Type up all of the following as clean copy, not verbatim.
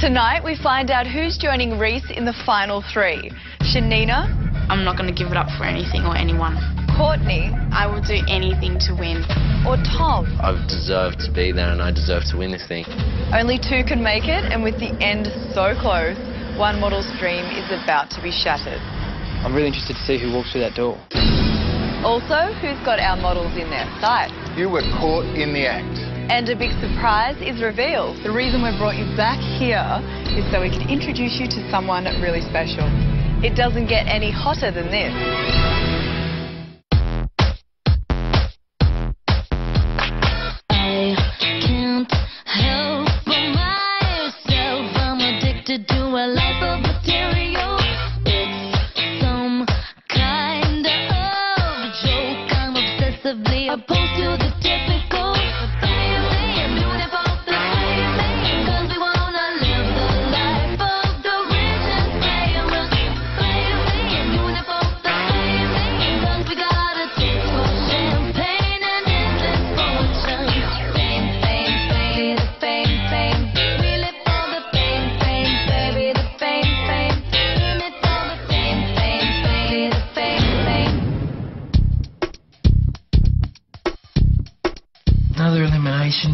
Tonight we find out who's joining Rhys in the final three. Shanina. I'm not going to give it up for anything or anyone. Courtney. I will do anything to win. Or Tom. I've deserved to be there and I deserve to win this thing. Only two can make it, and with the end so close, one model's dream is about to be shattered. I'm really interested to see who walks through that door. Also, who's got our models in their sights? You were caught in the act. And a big surprise is revealed. The reason we brought you back here is so we can introduce you to someone really special. It doesn't get any hotter than this.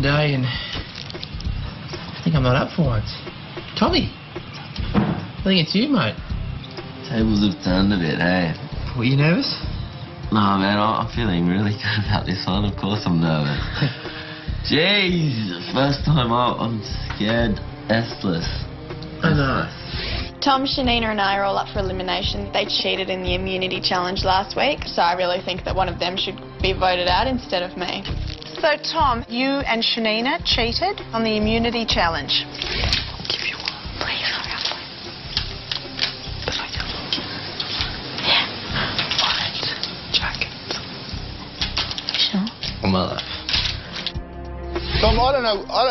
Day, and I think I'm not up for it. Tommy, I think it's you, mate. Tables have turned a bit, eh? Were you nervous? No, man, I'm feeling really good about this one. Of course I'm nervous. Jeez, first time out, I'm scared essless. I know. Tom, Shanina and I are all up for elimination. They cheated in the immunity challenge last week, so I really think that one of them should be voted out instead of me. So, Tom, you and Shanina cheated on the immunity challenge. I'll give you one, please. But I don't. Yeah. Alright. Jacket. Sure. On my life. Tom, I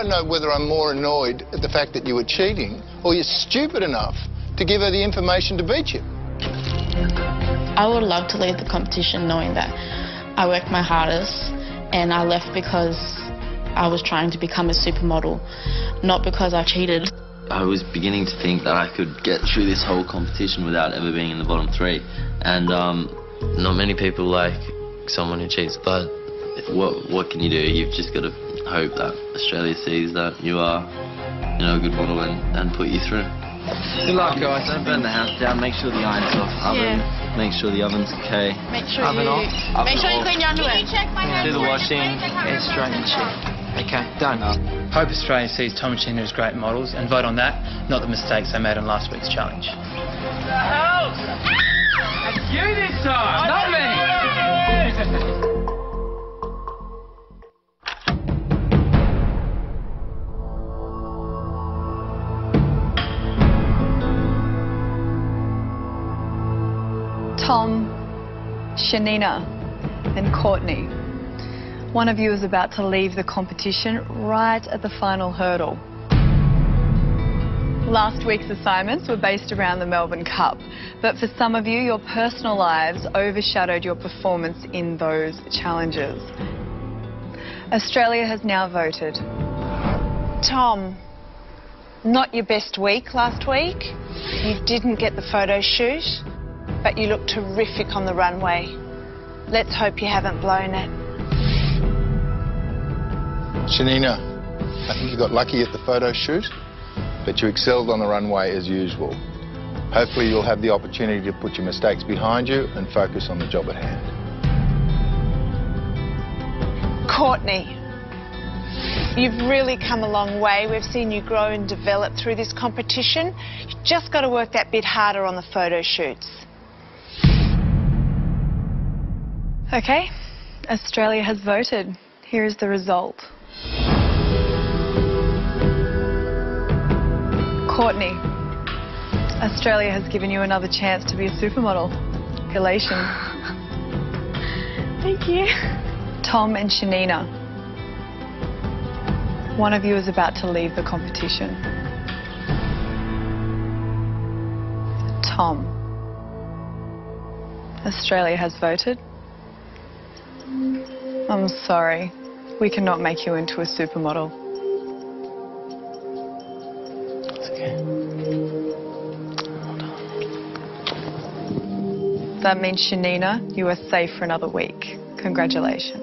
don't know whether I'm more annoyed at the fact that you were cheating or you're stupid enough to give her the information to beat you. I would love to leave the competition knowing that I worked my hardest. And I left because I was trying to become a supermodel, not because I cheated. I was beginning to think that I could get through this whole competition without ever being in the bottom three. And not many people like someone who cheats, but what can you do? You've just got to hope that Australia sees that you are, you know, a good model and put you through. Good luck, guys. Don't burn the house down. Make sure the iron's off. Oven. Yeah. Make sure the oven's okay. Make sure you clean your underwear. You check my do the washing. Yeah, Australian shit. Okay, done. Hope Australia sees Tom and Shanina as great models and vote on that, not the mistakes they made on last week's challenge. The hell? Ah! It's you this time. Not me. Tom, Shanina and Courtney, one of you is about to leave the competition right at the final hurdle. Last week's assignments were based around the Melbourne Cup, but for some of you, your personal lives overshadowed your performance in those challenges. Australia has now voted. Tom, not your best week last week. You didn't get the photo shoot. But you look terrific on the runway. Let's hope you haven't blown it. Shanina, I think you got lucky at the photo shoot, but you excelled on the runway as usual. Hopefully you'll have the opportunity to put your mistakes behind you and focus on the job at hand. Courtney, you've really come a long way. We've seen you grow and develop through this competition. You've just got to work that bit harder on the photo shoots. Okay, Australia has voted. Here is the result. Courtney, Australia has given you another chance to be a supermodel. Congratulations. Thank you. Tom and Shanina, one of you is about to leave the competition. Tom, Australia has voted. I'm sorry, we cannot make you into a supermodel. That means, Shanina, you are safe for another week. Congratulations.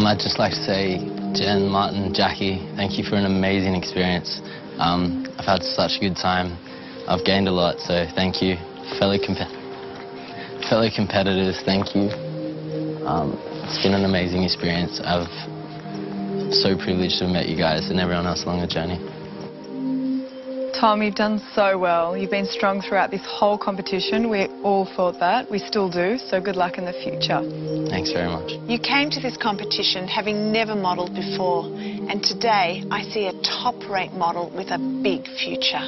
I'd just like to say, Jen, Martin, Jackie, thank you for an amazing experience. I've had such a good time. I've gained a lot, so thank you. Fellow competitors, thank you. It's been an amazing experience. I'm so privileged to have met you guys and everyone else along the journey. Tom, you've done so well. You've been strong throughout this whole competition. We all thought that. We still do, so good luck in the future. Thanks very much. You came to this competition having never modelled before, and today I see a top-rate model with a big future.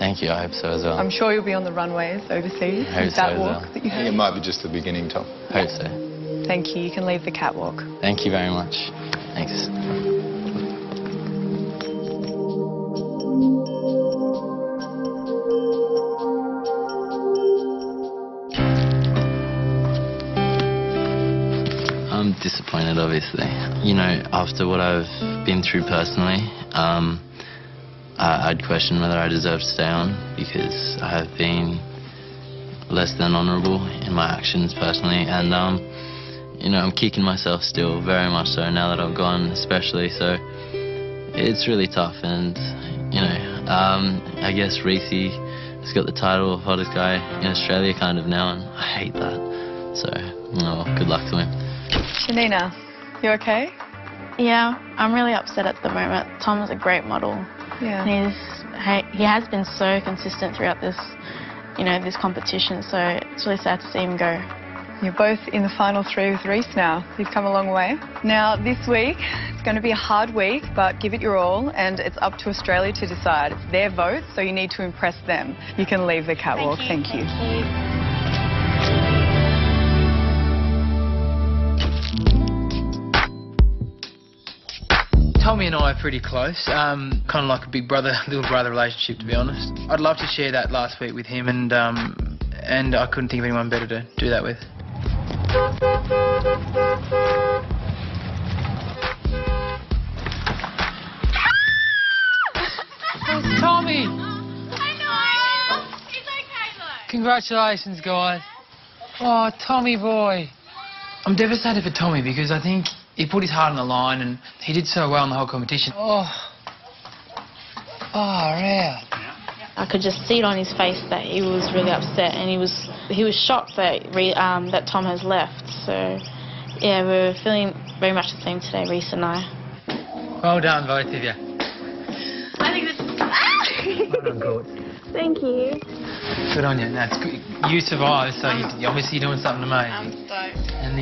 Thank you, I hope so as well. I'm sure you'll be on the runways overseas with that walk that you have. It might be just the beginning, Tom. Hope so. Thank you. You can leave the catwalk. Thank you very much. Thanks. I'm disappointed, obviously. You know, after what I've been through personally, I'd question whether I deserve to stay on, because I have been less than honourable in my actions personally, and you know, I'm kicking myself still, very much so, now that I've gone especially, so it's really tough. And you know, I guess Rhys has got the title of hottest guy in Australia kind of now, and I hate that, so good luck to him. Shanina, you okay? Yeah, I'm really upset at the moment. Tom is a great model. Yeah. And he has been so consistent throughout this, you know, this competition, so it's really sad to see him go. You're both in the final three with Rhys now. You've come a long way. Now, this week, it's going to be a hard week, but give it your all, and it's up to Australia to decide. It's their vote, so you need to impress them. You can leave the catwalk. Thank you. Thank you. Tommy and I are pretty close, kind of like a big brother, little brother relationship, to be honest. I'd love to share that last week with him, and I couldn't think of anyone better to do that with. It's Tommy! I know! It's okay though. Congratulations, guys. Oh, Tommy boy. I'm devastated for Tommy because I think he put his heart on the line and he did so well in the whole competition. Oh, yeah. I could just see it on his face that he was really upset, and he was shocked that Tom has left. So, yeah, we were feeling very much the same today, Rhys and I. Well done, both of you. I think this is... Well done, Court. Thank you. Good on you. No, it's good. You survived, so obviously you're doing something amazing. I'm stoked. And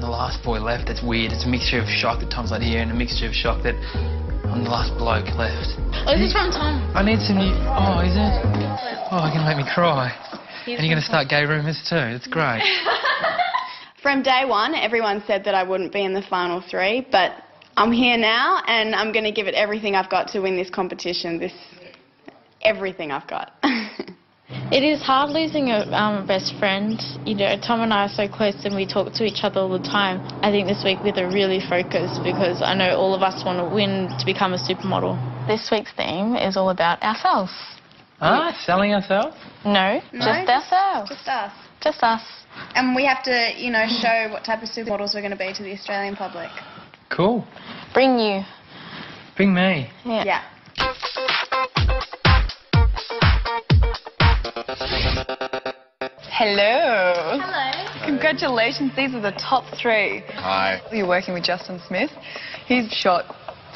the last boy left. It's weird. It's a mixture of shock that Tom's not here and a mixture of shock that I'm the last bloke left. Oh, this is from Tom. I need some new... Oh, is it? Oh, you're going to make me cry. And you're going to start gay rumours too. It's great. From day one, everyone said that I wouldn't be in the final three, but I'm here now and I'm going to give it everything I've got to win this competition. Everything I've got. It is hard losing a best friend. You know, Tom and I are so close and we talk to each other all the time. I think this week we're really focused because I know all of us want to win to become a supermodel. This week's theme is all about ourselves. Ah, selling ourselves? No, just ourselves. Just us. Just us. And we have to, you know, show what type of supermodels we're going to be to the Australian public. Cool. Bring you. Bring me. Yeah. Hello. Hello. Congratulations, these are the top three. Hi. You're working with Justin Smith. He's shot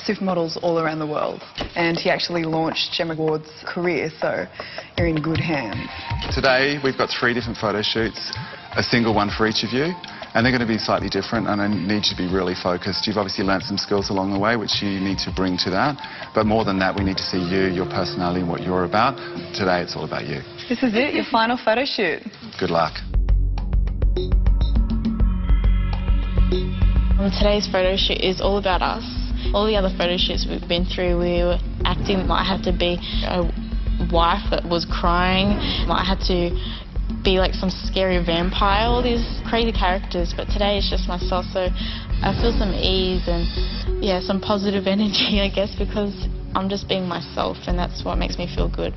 supermodels all around the world, and he actually launched Gemma Ward's career, so you're in good hands. Today we've got three different photo shoots, a single one for each of you, and they're going to be slightly different, and I need you to be really focused. You've obviously learnt some skills along the way, which you need to bring to that, but more than that, we need to see you, your personality, and what you're about. Today, it's all about you. This is it, your final photo shoot. Good luck. Today's photo shoot is all about us. All the other photo shoots we've been through, we were acting like I had to be a wife that was crying, like I had to be like some scary vampire, all these crazy characters, but today it's just myself, so I feel some ease and, yeah, some positive energy, I guess, because I'm just being myself, and that's what makes me feel good.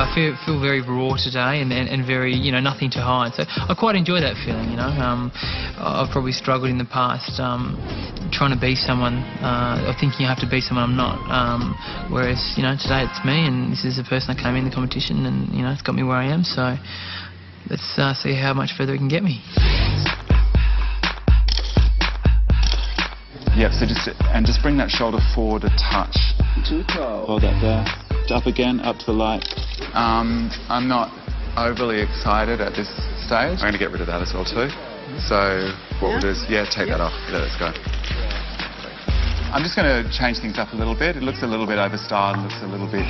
I feel very raw today and very, you know, nothing to hide. So I quite enjoy that feeling, you know. I've probably struggled in the past trying to be someone or thinking I have to be someone I'm not. Whereas, you know, today it's me, and this is the person I came in the competition, and, you know, it's got me where I am. So let's see how much further it can get me. Yeah, so just bring that shoulder forward a touch. Too tall. Hold that there. Up again, up to the light. I'm not overly excited at this stage. I'm going to get rid of that as well too. So what we'll do is, take that off. Let's go. I'm just going to change things up a little bit. It looks a little bit overstyled, looks a little bit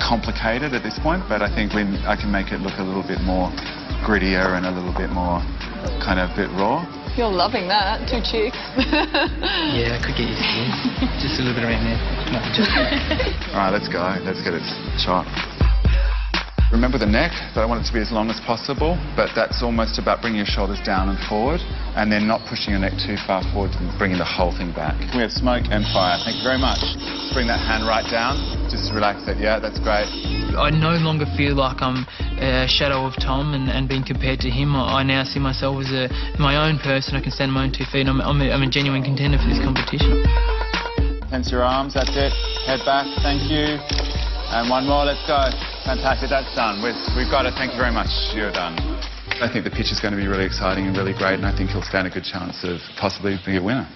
complicated at this point, but I think I can make it look a little bit more grittier and a little bit more kind of bit raw. You're loving that, two cheeks. Yeah, I could get you to just a little bit around there. No, just... All right, let's go. Let's get it shot. Remember the neck, that I want it to be as long as possible, but that's almost about bringing your shoulders down and forward, and then not pushing your neck too far forward and bringing the whole thing back. We have smoke and fire. Thank you very much. Bring that hand right down. Just relax it. Yeah, that's great. I no longer feel like I'm a shadow of Tom and being compared to him. I now see myself as my own person. I can stand on my own two feet. I'm a genuine contender for this competition. Tense your arms. That's it. Head back. Thank you. And one more, let's go. Fantastic, that's done. We've got it, thank you very much, you're done. I think the pitch is going to be really exciting and really great, and I think he'll stand a good chance of possibly being a winner.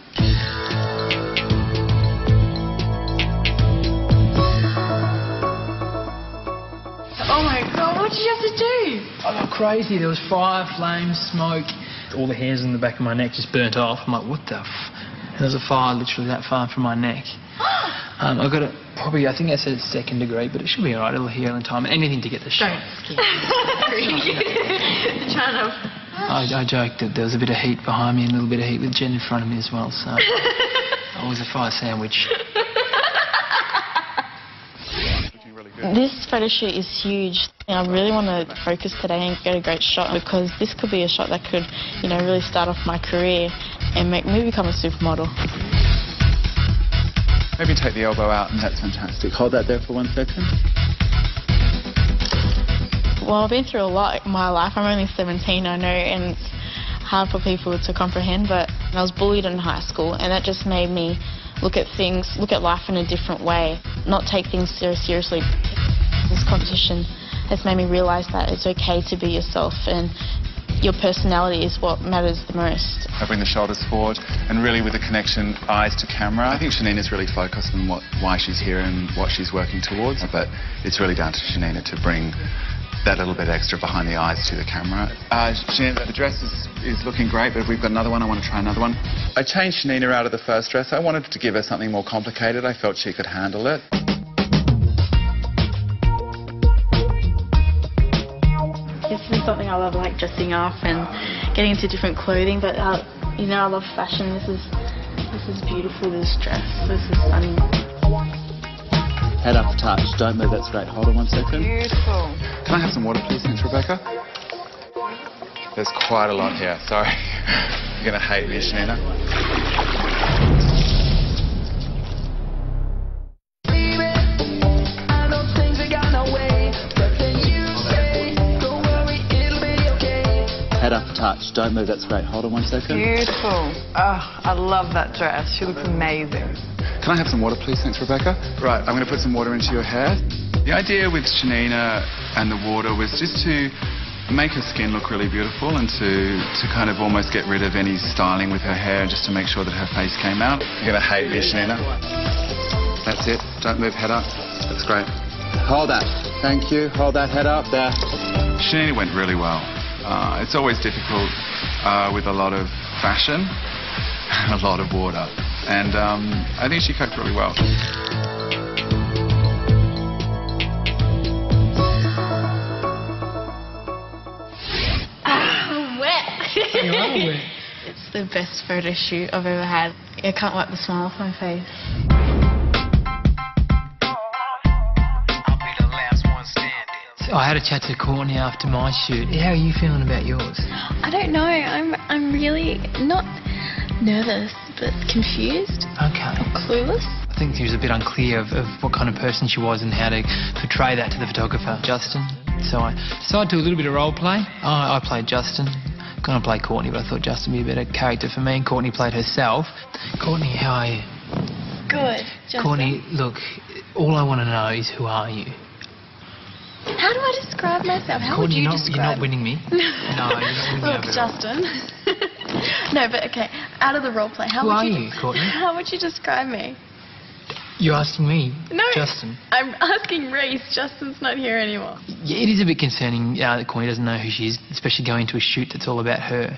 Oh my God, what did you have to do? I got crazy, there was fire, flames, smoke. All the hairs in the back of my neck just burnt off. I'm like, what the f... There's a fire literally that far from my neck. I got it probably, I think I said second degree, but it should be all right, it'll heal in time. Anything to get the shot. Don't I joked that there was a bit of heat behind me and a little bit of heat with Jen in front of me as well, so I was a fire sandwich. This photo shoot is huge. I really want to focus today and get a great shot, because this could be a shot that could, you know, really start off my career and make me become a supermodel. Maybe take the elbow out, and that's fantastic. Hold that there for 1 second. Well, I've been through a lot in my life. I'm only 17, I know, and it's hard for people to comprehend, but I was bullied in high school, and that just made me look at things, look at life in a different way, not take things so seriously. This competition has made me realise that it's okay to be yourself, and your personality is what matters the most. I bring the shoulders forward and really with the connection, eyes to camera. I think Shanina's really focused on why she's here and what she's working towards, but it's really down to Shanina to bring that little bit extra behind the eyes to the camera. Shanina, the dress is looking great, but if we've got another one, I want to try another one. I changed Shanina out of the first dress. I wanted to give her something more complicated. I felt she could handle it. Something I love, like dressing up and getting into different clothing, but you know, I love fashion. This is beautiful, this dress, this is stunning. Head up, touch, don't move that straight, hold on 1 second. Beautiful. Can I have some water please, thanks Rebecca? There's quite a lot here, sorry. You're going to hate me, Shanina. Up touch, don't move, that's great. Hold on 1 second. Beautiful. Oh, I love that dress. She looks amazing. Can I have some water, please? Thanks, Rebecca. Right, I'm going to put some water into your hair. The idea with Shanina and the water was just to make her skin look really beautiful and to kind of almost get rid of any styling with her hair, just to make sure that her face came out. You're going to hate me, Shanina. That's it. Don't move, head up. That's great. Hold that. Thank you. Hold that head up there. Shanina went really well. It's always difficult with a lot of fashion and a lot of water, and I think she coped really well. I'm wet. You are wet. It's the best photo shoot I've ever had. I can't wipe the smile off my face. I had a chat to Courtney after my shoot. How are you feeling about yours? I don't know. I'm really not nervous, but confused. Okay. Or clueless. I think she was a bit unclear of what kind of person she was and how to portray that to the photographer, Justin. So I decided to do a little bit of role play. I played Justin. Gonna play Courtney, but I thought Justin would be a better character for me, and Courtney played herself. Courtney, how are you? Good, Justin. Courtney, look, all I want to know is who are you? How do I describe myself? How Courtney, would you describe? You're not winning me. No, you're not winning me. Look, Justin. No, but okay, out of the role play, how would you... Who are you, Courtney? How would you describe me? You're asking me, no, Justin. I'm asking Rhys. Justin's not here anymore. Yeah, it is a bit concerning that Courtney doesn't know who she is, especially going to a shoot that's all about her.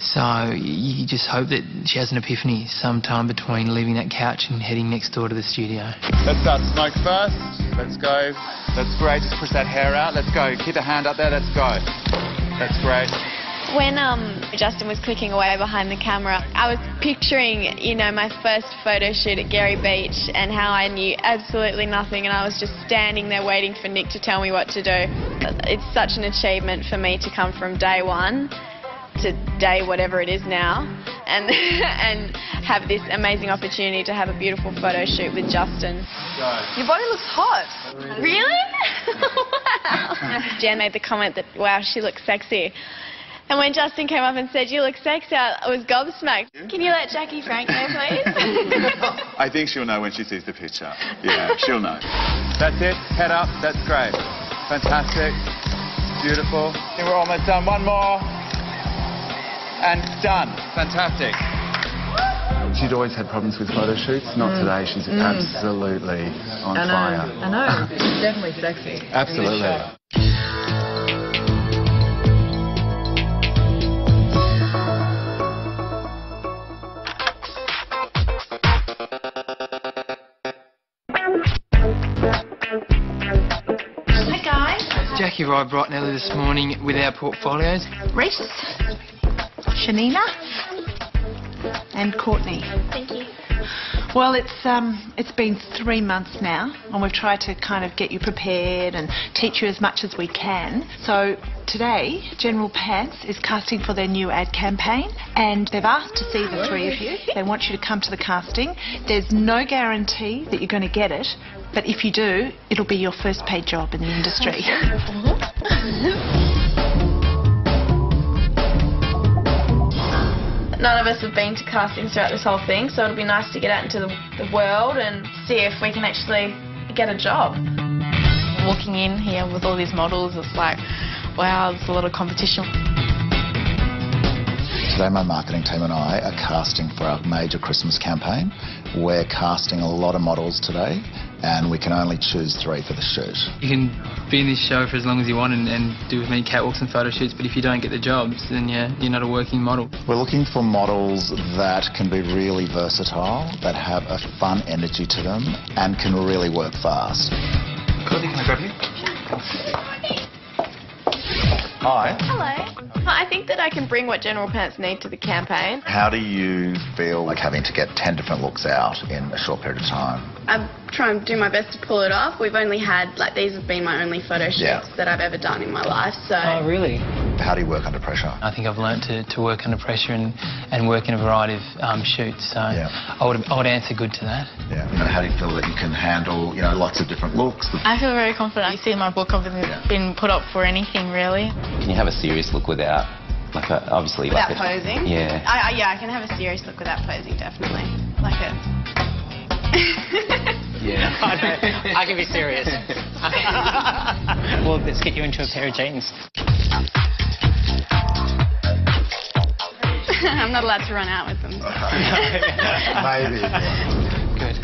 So you just hope that she has an epiphany sometime between leaving that couch and heading next door to the studio. Let's start to smoke first. Let's go. That's great. Just push that hair out. Let's go. Keep the hand up there. Let's go. That's great. When Justin was clicking away behind the camera, I was picturing, you know, my first photo shoot at Gerry Beach and how I knew absolutely nothing, and I was just standing there waiting for Nick to tell me what to do. It's such an achievement for me to come from day one to day whatever it is now and and have this amazing opportunity to have a beautiful photo shoot with Justin. Your body looks hot. Really? Wow. Jen made the comment that, wow, she looks sexy. And when Justin came up and said, you look sexy, I was gobsmacked. Yeah. Can you let Jackie Frank know, please? I think she'll know when she sees the picture. Yeah, she'll know. That's it. Head up. That's great. Fantastic. Beautiful. I think we're almost done. One more. And done. Fantastic. She'd always had problems with photo shoots. Not today. She's absolutely on fire. I know. She's definitely sexy. Absolutely. Jackie arrived bright and early this morning with our portfolios. Rhys, Shanina and Courtney. Thank you. Well, it's been 3 months now and we've tried to kind of get you prepared and teach you as much as we can. So today, General Pants is casting for their new ad campaign and they've asked to see the three of you. They want you to come to the casting. There's no guarantee that you're going to get it, but if you do, it'll be your first paid job in the industry. None of us have been to castings throughout this whole thing, so it'll be nice to get out into the world and see if we can actually get a job. Walking in here with all these models, it's like, wow, there's a lot of competition. Today my marketing team and I are casting for our major Christmas campaign. We're casting a lot of models today and we can only choose three for the shoot. You can be in this show for as long as you want and do with many catwalks and photo shoots, but if you don't get the jobs, then you're not a working model. We're looking for models that can be really versatile, that have a fun energy to them and can really work fast. Courtney, can I grab you? Hi. Hello. I think that I can bring what General Pants need to the campaign. How do you feel like having to get 10 different looks out in a short period of time? I try and do my best to pull it off. We've only had, like, these have been my only photo shoots that I've ever done in my life, so... Oh, really? How do you work under pressure? I think I've learnt to work under pressure and work in a variety of shoots, so I would answer good to that. Yeah. You know, how do you feel that you can handle, you know, lots of different looks? I feel very confident. You see my book, I've been put up for anything, really. Can you have a serious look without, like, obviously... Without posing? Yeah. Yeah, I can have a serious look without posing, definitely. Like a... Yeah. I can be serious. Well, let's get you into a pair of jeans. I'm not allowed to run out with them. So. Maybe. Good.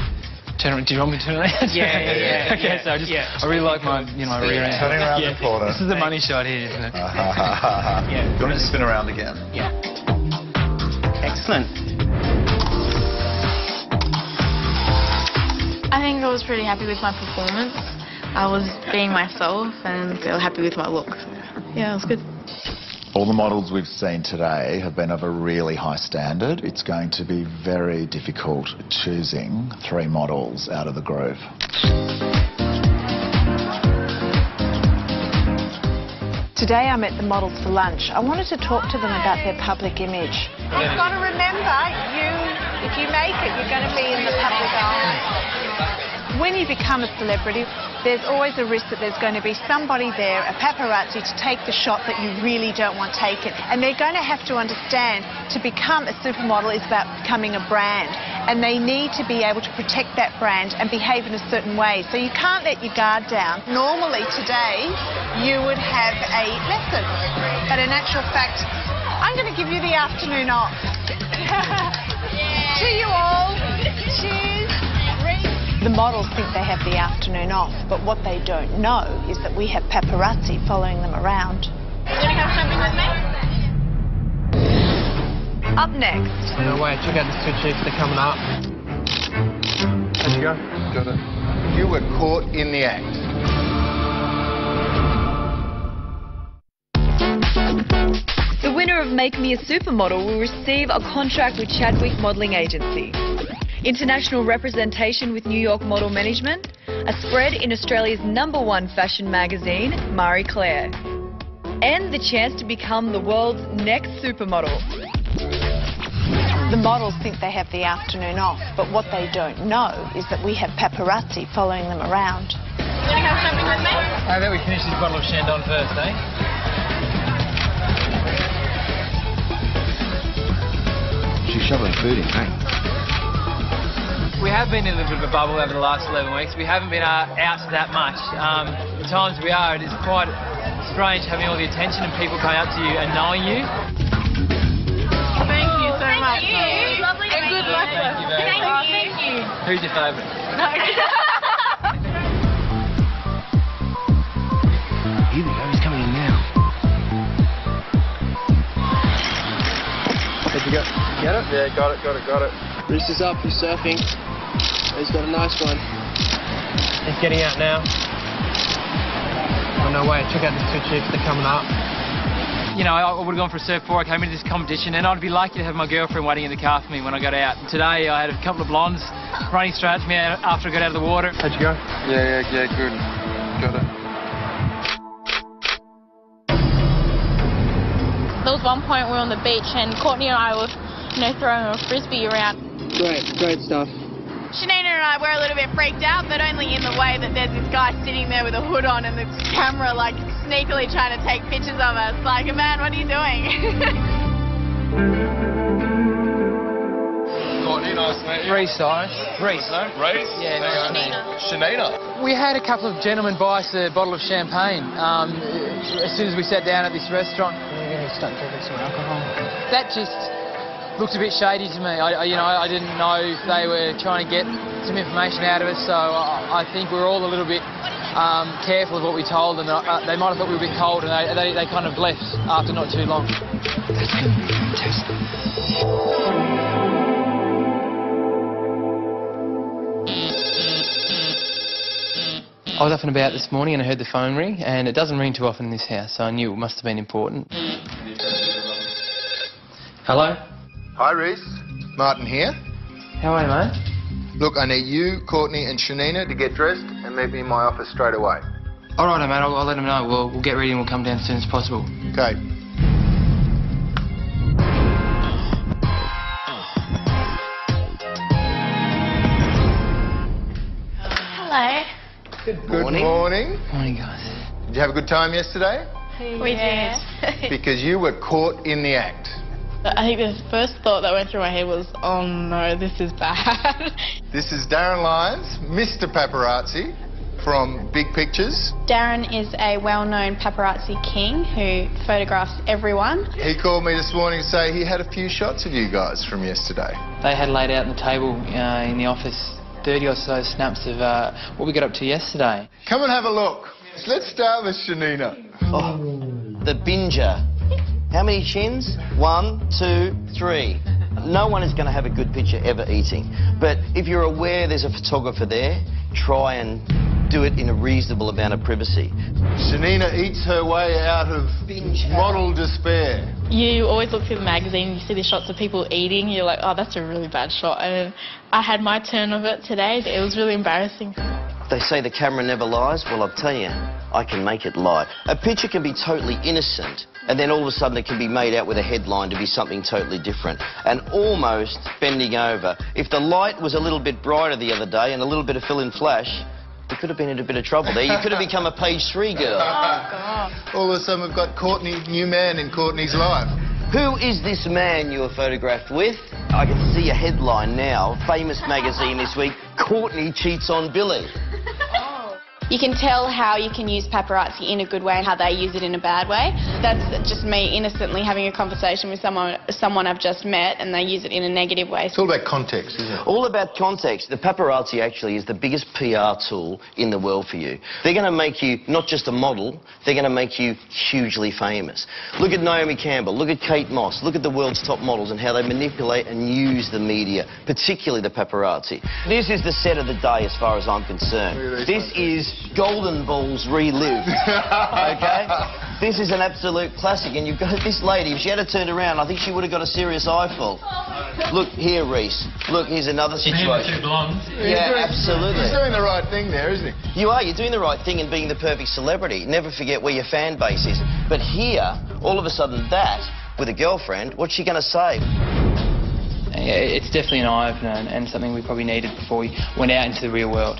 Do you want me to turn around? Yeah. Okay, so I really like my, you know, my rear end. Turning around the corner. This is the money shot here, isn't it? Do you want me to spin around again? Yeah. Excellent. I think I was pretty happy with my performance. I was being myself and feel happy with my look. Yeah, it was good. All the models we've seen today have been of a really high standard. It's going to be very difficult choosing three models out of the group. Today I met the models for lunch. I wanted to talk to them about their public image. You've got to remember, if you make it, you're going to be in the public eye. When you become a celebrity, there's always a risk that there's going to be somebody there, a paparazzi, to take the shot that you really don't want taken. And they're going to have to understand to become a supermodel is about becoming a brand. And they need to be able to protect that brand and behave in a certain way. So you can't let your guard down. Normally today, you would have a lesson. But in actual fact, I'm going to give you the afternoon off. To you all, cheers. The models think they have the afternoon off, but what they don't know is that we have paparazzi following them around. You want to have something with me? Up next. No way, check out the two chicks, they're coming up. Let's go. Got it. You were caught in the act. The winner of Make Me a Supermodel will receive a contract with Chadwick Modelling Agency, international representation with New York Model Management, a spread in Australia's #1 fashion magazine, Marie Claire, and the chance to become the world's next supermodel. The models think they have the afternoon off, but what they don't know is that we have paparazzi following them around. You want to have something with me? I bet we finish this bottle of Chandon first, eh? She's shoveling food in, eh? We have been in a little bit of a bubble over the last 11 weeks. We haven't been out that much. The times we are, it is quite strange having all the attention and people coming up to you and knowing you. Thank you. Lovely and good luck. Thank you. Who's your favourite? No. Here we go. He's coming in now. Did you get it? Yeah, got it. Rhys is up. He's surfing. He's got a nice one. He's getting out now. Oh no way! Check out these two chicks. They're coming up. You know, I would have gone for a surf before I came into this competition, and I'd be lucky to have my girlfriend waiting in the car for me when I got out. And today I had a couple of blondes running straight to me after I got out of the water. How'd you go? Yeah, good. Got it. There was one point we were on the beach and Courtney and I were, throwing a frisbee around. Great stuff. Shanina and I were a little bit freaked out, but only in the way that there's this guy sitting there with a hood on and this camera, like, sneakily trying to take pictures of us. Like, man, what are you doing? Courtney, nice to meet you. Rhys. Yeah, nice to meet you. Shanina. We had a couple of gentlemen buy us a bottle of champagne as soon as we sat down at this restaurant. We're going to start drinking some alcohol. That just looked a bit shady to me. I didn't know if they were trying to get some information out of us, so I think we were all a little bit careful of what we told them. They might have thought we were a bit cold, and they kind of left after not too long. That's going to be fantastic. I was up and about this morning and I heard the phone ring, and it doesn't ring too often in this house, so I knew it must have been important. Hello? Hi, Rhys. Martin here. How are you, mate? Look, I need you, Courtney and Shanina to get dressed and meet me in my office straight away. All right, mate. I'll let them know. We'll get ready and we'll come down as soon as possible. Okay. Hello. Good morning. Morning, guys. Did you have a good time yesterday? We did. Because you were caught in the act. I think the first thought that went through my head was, oh no, this is bad. This is Darren Lyons, Mr. Paparazzi from Big Pictures. Darren is a well-known paparazzi king who photographs everyone. He called me this morning to say he had a few shots of you guys from yesterday. They had laid out on the table in the office 30 or so snaps of what we got up to yesterday. Come and have a look. Let's start with Shanina. Oh, the binger. How many chins? 1, 2, 3. No one is going to have a good picture ever eating. But if you're aware there's a photographer there, try and do it in a reasonable amount of privacy. Shanina eats her way out of model despair. You always look through the magazine, you see the shots of people eating, you're like, oh, that's a really bad shot. And I had my turn of it today. It was really embarrassing. They say the camera never lies. Well, I'll tell you, I can make it lie. A picture can be totally innocent, and then all of a sudden it can be made out with a headline to be something totally different and almost bending over. If the light was a little bit brighter the other day and a little bit of fill-in flash, we could have been in a bit of trouble there. You could have become a page 3 girl. Oh, God. All of a sudden we've got Courtney, new man in Courtney's life. Who is this man you were photographed with? I can see a headline now. Famous magazine this week, Courtney cheats on Billy. Oh. You can tell how you can use paparazzi in a good way and how they use it in a bad way. That's just me innocently having a conversation with someone I've just met, and they use it in a negative way. It's all about context, isn't it? All about context. The paparazzi actually is the biggest PR tool in the world for you. They're going to make you not just a model, they're going to make you hugely famous. Look at Naomi Campbell, look at Kate Moss, look at the world's top models and how they manipulate and use the media, particularly the paparazzi. This is the set of the day as far as I'm concerned. Really? This is Golden Balls relived, okay? This is an absolute classic, and you've got this lady, if she had turned around, I think she would have got a serious eyeful. Look here, Reese. Look, here's another situation. Yeah, absolutely. He's doing the right thing there, isn't he? You are, you're doing the right thing in being the perfect celebrity. Never forget where your fan base is. But here, all of a sudden that, with a girlfriend, what's she going to say? Yeah, it's definitely an eye-opener and something we probably needed before we went out into the real world.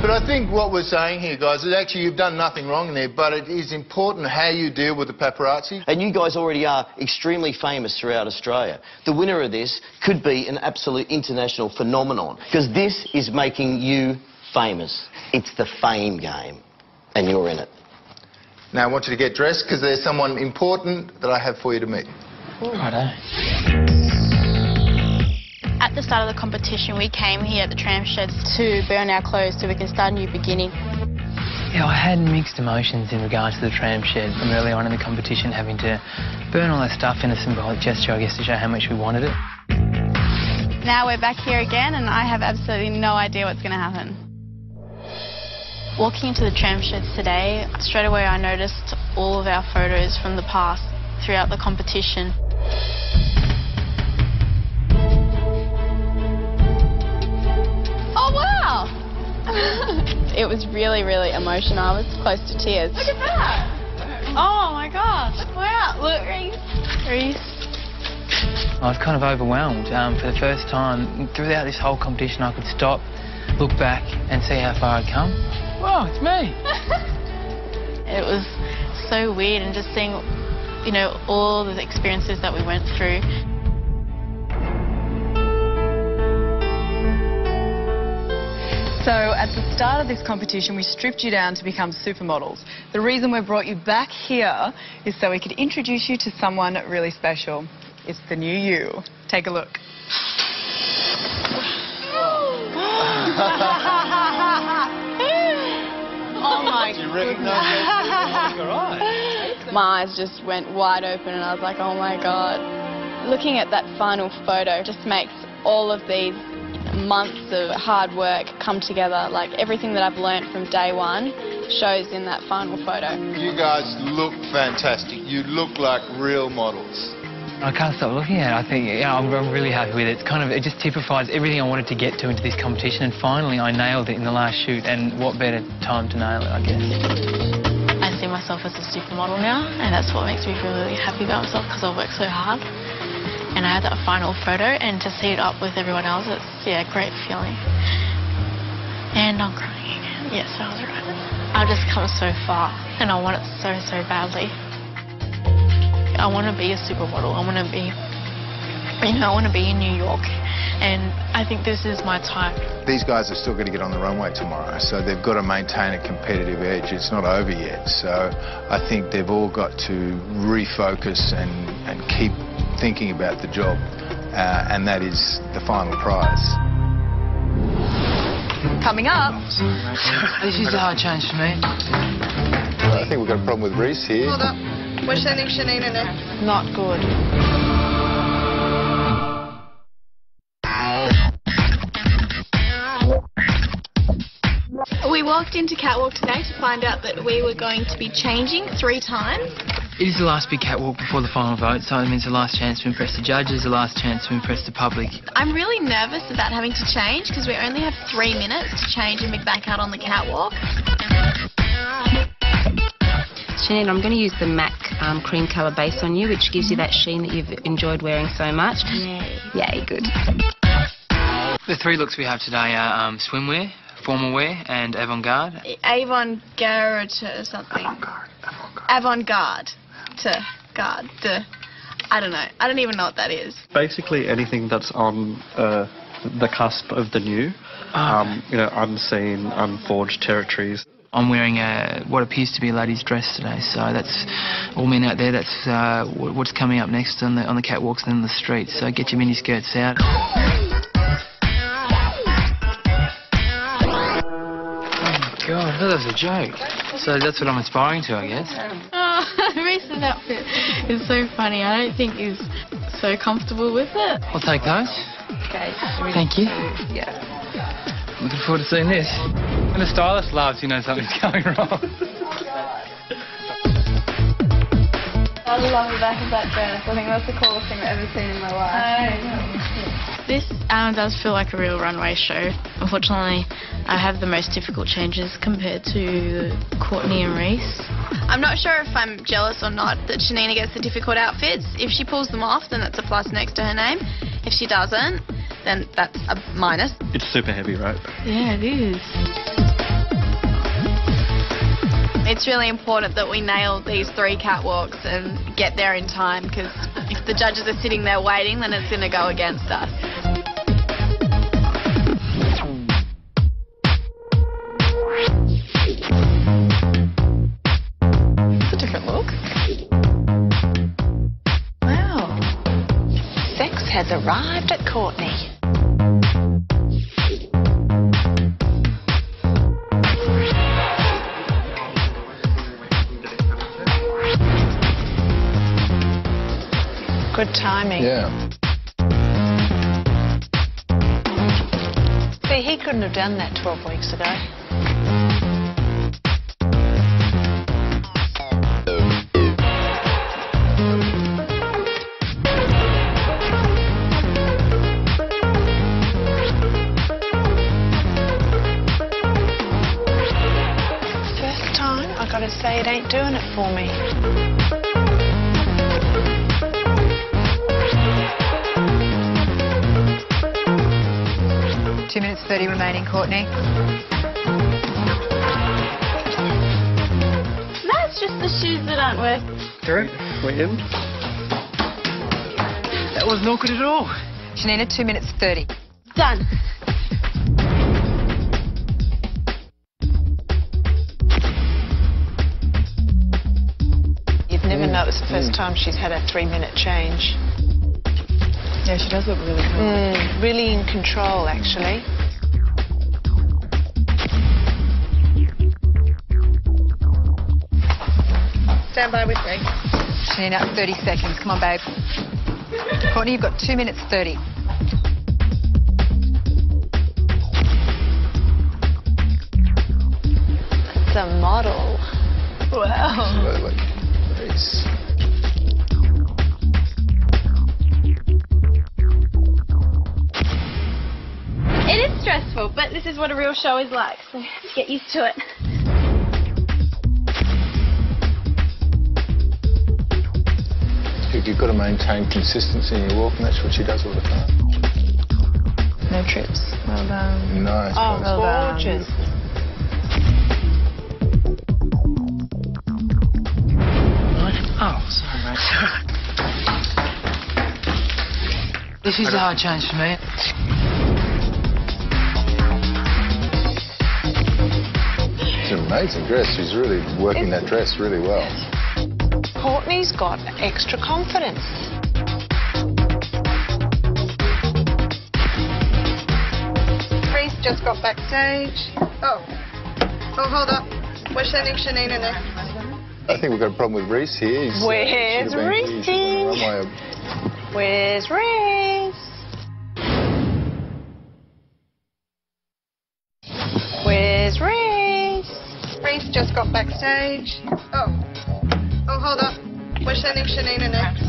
But I think what we're saying here, guys, is actually you've done nothing wrong there, but it is important how you deal with the paparazzi. And you guys already are extremely famous throughout Australia. The winner of this could be an absolute international phenomenon, because this is making you famous. It's the fame game, and you're in it. Now I want you to get dressed, because there's someone important that I have for you to meet. Righto. At the start of the competition, we came here at the tram sheds to burn our clothes so we can start a new beginning. Yeah, I had mixed emotions in regards to the tram shed from early on in the competition, having to burn all our stuff in a symbolic gesture, I guess, to show how much we wanted it. Now we're back here again, and I have absolutely no idea what's going to happen. Walking into the tram sheds today, straight away I noticed all of our photos from the past throughout the competition. It was really, really emotional. I was close to tears. Look at that! Oh my gosh! Wow! Look, Rhys. I was kind of overwhelmed. For the first time throughout this whole competition, I could stop, look back, and see how far I'd come. Wow, it's me! It was so weird, and just seeing, you know, all the experiences that we went through. So at the start of this competition, we stripped you down to become supermodels. The reason we brought you back here is so we could introduce you to someone really special. It's the new you. Take a look. Oh my God. Do you recognize your eyes? My eyes just went wide open and I was like, oh my God. Looking at that final photo just makes all of these months of hard work come together. Like, everything that I've learnt from day 1 shows in that final photo. You guys look fantastic. You look like real models. I can't stop looking at it. I think, yeah, I'm really happy with it. It's kind of, it just typifies everything I wanted to get to into this competition, and finally I nailed it in the last shoot, and what better time to nail it, I guess. I see myself as a supermodel now, and that's what makes me feel really happy about myself, because I work so hard. And I had that final photo, and to see it up with everyone else, it's, yeah, a great feeling. And I'm crying again. Yes, I was right. I've just come so far, and I want it so, so badly. I want to be a supermodel. I want to be, you know, I want to be in New York. And I think this is my time. These guys are still going to get on the runway tomorrow, so they've got to maintain a competitive edge. It's not over yet. So I think they've all got to refocus and keep thinking about the job, and that is the final prize. Coming up... This is a hard change for me. I think we've got a problem with Rhys here. Hold up. We're sending Shanina next. Not good. We walked into Catwalk today to find out that we were going to be changing 3 times. It is the last big catwalk before the final vote, so it means the last chance to impress the judges, the last chance to impress the public. I'm really nervous about having to change because we only have 3 minutes to change and be back out on the catwalk. Shanina, I'm going to use the MAC cream colour base on you, which gives you that sheen that you've enjoyed wearing so much. Yay. Yay, good. The three looks we have today are swimwear, formal wear and avant-garde. Avant-garde or something. Avant-garde. To guard the, I don't know. I don't even know what that is. Basically anything that's on the cusp of the new, you know, unseen, unforged territories. I'm wearing what appears to be a lady's dress today, so that's all men out there. That's what's coming up next on the catwalks and in the streets. So get your mini skirts out. Oh my God, that was a joke. So that's what I'm aspiring to, I guess. Reese's outfit is so funny. I don't think he's so comfortable with it. I'll take those. Okay. Thank you. Yeah. Looking forward to seeing this. When the stylist laughs, you know something's going wrong. I love the back of that dress. I think that's the coolest thing I've ever seen in my life. Oh. This does feel like a real runway show. Unfortunately, I have the most difficult changes compared to Courtney and Rhys. I'm not sure if I'm jealous or not that Shanina gets the difficult outfits. If she pulls them off, then that's a plus next to her name. If she doesn't, then that's a minus. It's super heavy, right? Yeah, it is. It's really important that we nail these three catwalks and get there in time, because if the judges are sitting there waiting, then it's going to go against us. Has arrived at Courtney. Good timing. Yeah. See, he couldn't have done that 12 weeks ago. Say it ain't doing it for me. Two minutes 30 remaining, Courtney. That's just the shoes that aren't worth. True. Weird. That was not good at all. Shanina, 2 minutes 30. Done. That was the first time she's had a 3-minute change. Yeah, she does look really cool. Really in control, actually. Stand by with me. Shanina, 30 seconds. Come on, babe. Courtney, you've got 2 minutes 30. That's a model. Wow. Absolutely. It is stressful, but this is what a real show is like, so get used to it. You've got to maintain consistency in your walk, and that's what she does all the time. No trips. Well done. Nice. Oh, well done. Gorgeous. Oh, sorry, mate. This is a hard change for me. It's an amazing dress. She's really working that dress really well. Courtney's got extra confidence. Rhys just got backstage. Oh. Oh, hold up. We're sending Shanina there. I think we've got a problem with Rhys here. Where's Rhys? Where's Rhys? Where's Rhys? Rhys just got backstage. Oh. Oh, hold up. sending Shanina next.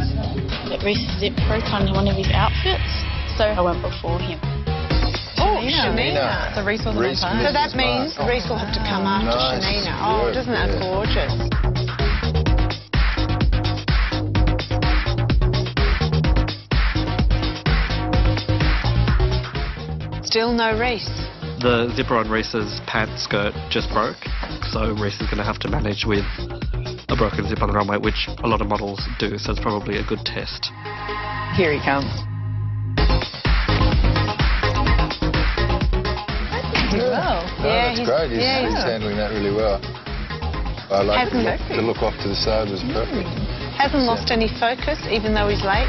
Rhys did pro-timed one of his outfits, so I went before him. Oh, Shanina. So Rhys wasn't on time. So that means Rhys will have to come after Shanina. Oh, isn't that gorgeous? Still no Rhys. The zipper on Rhys's pants skirt just broke, so Rhys is going to have to manage with a broken zip on the runway, which a lot of models do, so it's probably a good test. Here he comes. Really well. No, yeah, that's great. He's handling that really well. I like the look off to the side was perfect. Hasn't lost any focus, even though he's late.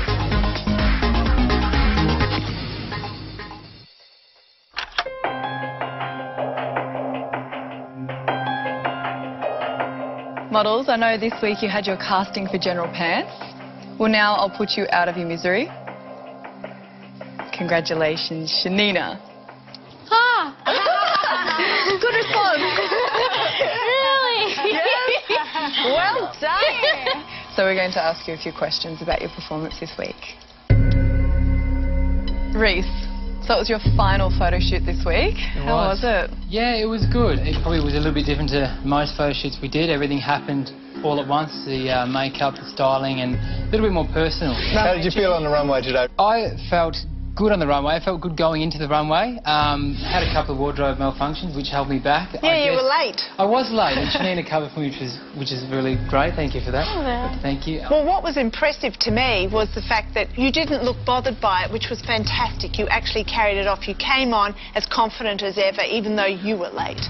Models, I know this week you had your casting for General Pants. Well, now I'll put you out of your misery. Congratulations, Shanina. Ah! Good response. Really? Yes. Well done. So we're going to ask you a few questions about your performance this week. Rhys, so it was your final photo shoot this week. How was it? Yeah, it was good. It probably was a little bit different to most photo shoots we did. Everything happened all at once, the makeup, the styling, and a little bit more personal. How did you feel on the runway today? I felt good on the runway. I felt good going into the runway. Had a couple of wardrobe malfunctions, which held me back. Yeah, I guess. You were late. I was late, and Shanina covered for me, which is really great. Thank you for that. Oh, yeah. Thank you. Well, what was impressive to me was the fact that you didn't look bothered by it, which was fantastic. You actually carried it off. You came on as confident as ever, even though you were late.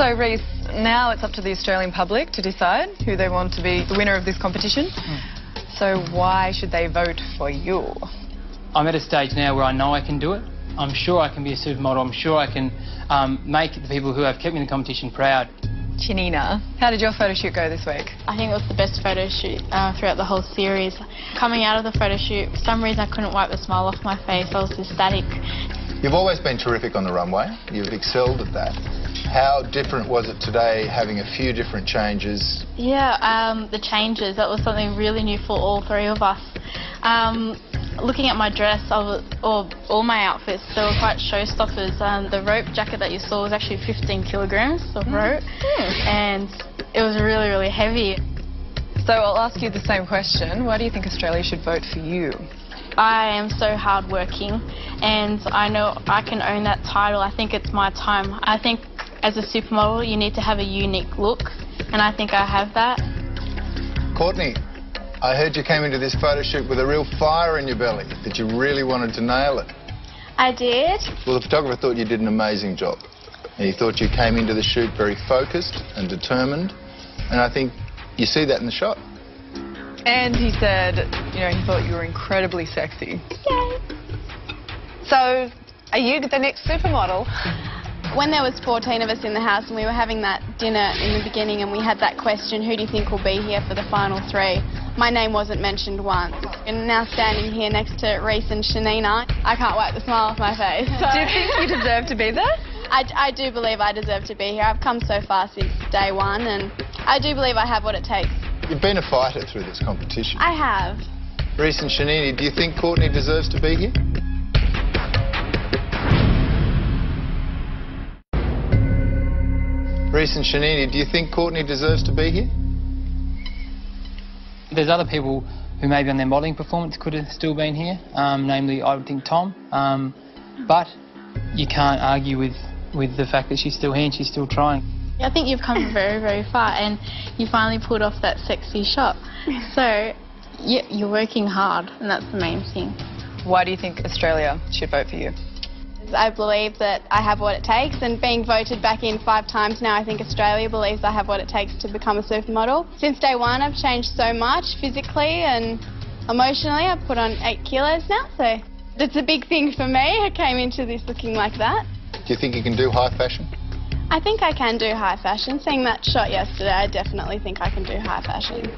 So, Rhys, now it's up to the Australian public to decide who they want to be the winner of this competition. So why should they vote for you? I'm at a stage now where I know I can do it. I'm sure I can be a supermodel. I'm sure I can make the people who have kept me in the competition proud. Shanina, how did your photo shoot go this week? I think it was the best photo shoot throughout the whole series. Coming out of the photo shoot, for some reason I couldn't wipe the smile off my face. I was ecstatic. You've always been terrific on the runway. You've excelled at that. How different was it today, having a few different changes? Yeah, the changes. That was something really new for all three of us. Looking at my dress, or all my outfits, they were quite showstoppers. The rope jacket that you saw was actually 15 kilograms of rope, and it was really, really heavy. So I'll ask you the same question. Why do you think Australia should vote for you? I am so hardworking, and I know I can own that title. I think it's my time. I think as a supermodel, you need to have a unique look, and I think I have that. Courtney, I heard you came into this photo shoot with a real fire in your belly, that you really wanted to nail it. I did. Well, the photographer thought you did an amazing job. And he thought you came into the shoot very focused and determined, and I think you see that in the shot. And he said, you know, he thought you were incredibly sexy. Yay. So, are you the next supermodel? When there was 14 of us in the house and we were having that dinner in the beginning and we had that question, who do you think will be here for the final three? My name wasn't mentioned once. And now standing here next to Rhys and Shanina, I can't wipe the smile off my face. So. Do you think you deserve to be there? I do believe I deserve to be here. I've come so far since day one and I do believe I have what it takes. You've been a fighter through this competition. I have. Rhys and Shanina, do you think Courtney deserves to be here? Rhys and Shanina, do you think Courtney deserves to be here? There's other people who maybe on their modelling performance could have still been here, namely I would think Tom, but you can't argue with the fact that she's still here and she's still trying. I think you've come very, very far and you finally pulled off that sexy shot. So you're working hard and that's the main thing. Why do you think Australia should vote for you? I believe that I have what it takes, and being voted back in 5 times now, I think Australia believes I have what it takes to become a supermodel. Since day one, I've changed so much physically and emotionally. I've put on 8 kilos now, so it's a big thing for me. I came into this looking like that. Do you think you can do high fashion? I think I can do high fashion. Seeing that shot yesterday, I definitely think I can do high fashion.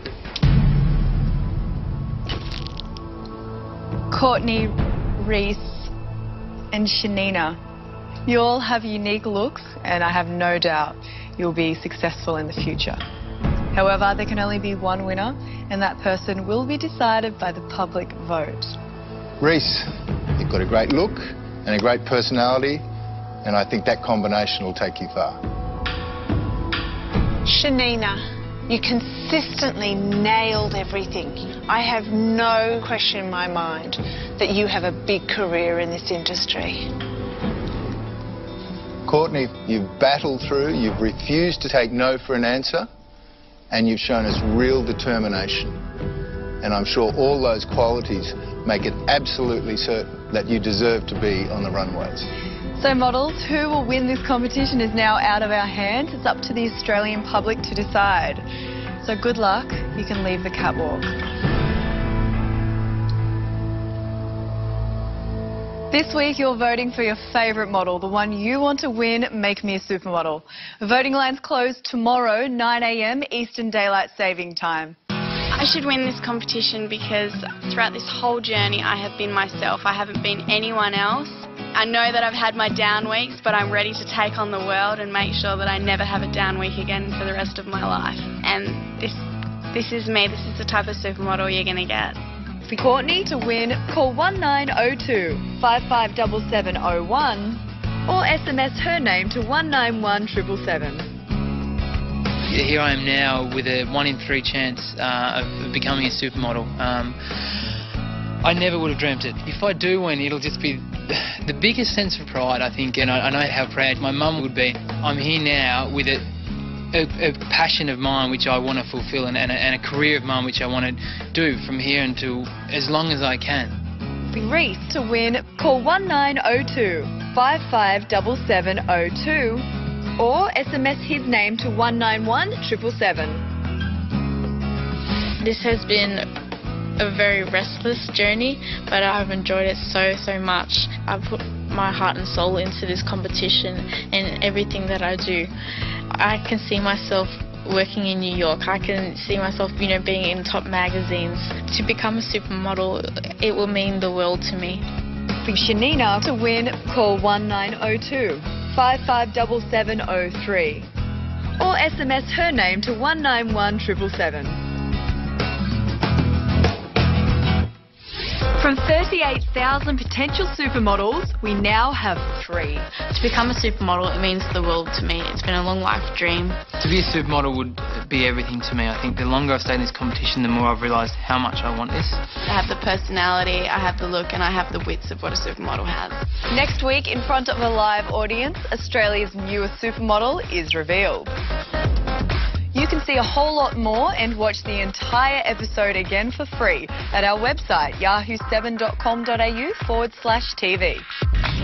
Courtney, Rhys and Shanina, you all have unique looks and I have no doubt you'll be successful in the future. However, there can only be one winner, and that person will be decided by the public vote. Rhys, you've got a great look and a great personality, and I think that combination will take you far. Shanina, you consistently nailed everything. I have no question in my mind that you have a big career in this industry. Courtney, you've battled through, you've refused to take no for an answer, and you've shown us real determination. And I'm sure all those qualities make it absolutely certain that you deserve to be on the runways. So models, who will win this competition is now out of our hands. It's up to the Australian public to decide. So good luck, you can leave the catwalk. This week you're voting for your favourite model, the one you want to win Make Me a Supermodel. Voting lines close tomorrow, 9 AM Eastern Daylight Saving Time. I should win this competition because throughout this whole journey I have been myself. I haven't been anyone else. I know that I've had my down weeks, but I'm ready to take on the world and make sure that I never have a down week again for the rest of my life. And this is me. This is the type of supermodel you're going to get. For Courtney to win, call 1902 557701 or SMS her name to 191777. Here I am now with a 1 in 3 chance of becoming a supermodel. I never would have dreamt it. If I do win, it'll just be the biggest sense of pride, I think, and I know how proud my mum would be. I'm here now with a passion of mine which I want to fulfil and a career of mine which I want to do from here until as long as I can. Rhys to win, call 1902 557702. Or SMS his name to 191777. This has been a very restless journey, but I've enjoyed it so much. I put my heart and soul into this competition and everything that I do. I can see myself working in New York. I can see myself, you know, being in top magazines. To become a supermodel, it will mean the world to me. For Shanina to win, call 1902. 557703 or SMS her name to 191777. From 38,000 potential supermodels, we now have 3. To become a supermodel, it means the world to me. It's been a long life dream. To be a supermodel would be everything to me. I think the longer I stay in this competition, the more I've realised how much I want this. I have the personality, I have the look, and I have the wits of what a supermodel has. Next week, in front of a live audience, Australia's newest supermodel is revealed. You can see a whole lot more and watch the entire episode again for free at our website, yahoo7.com.au/TV.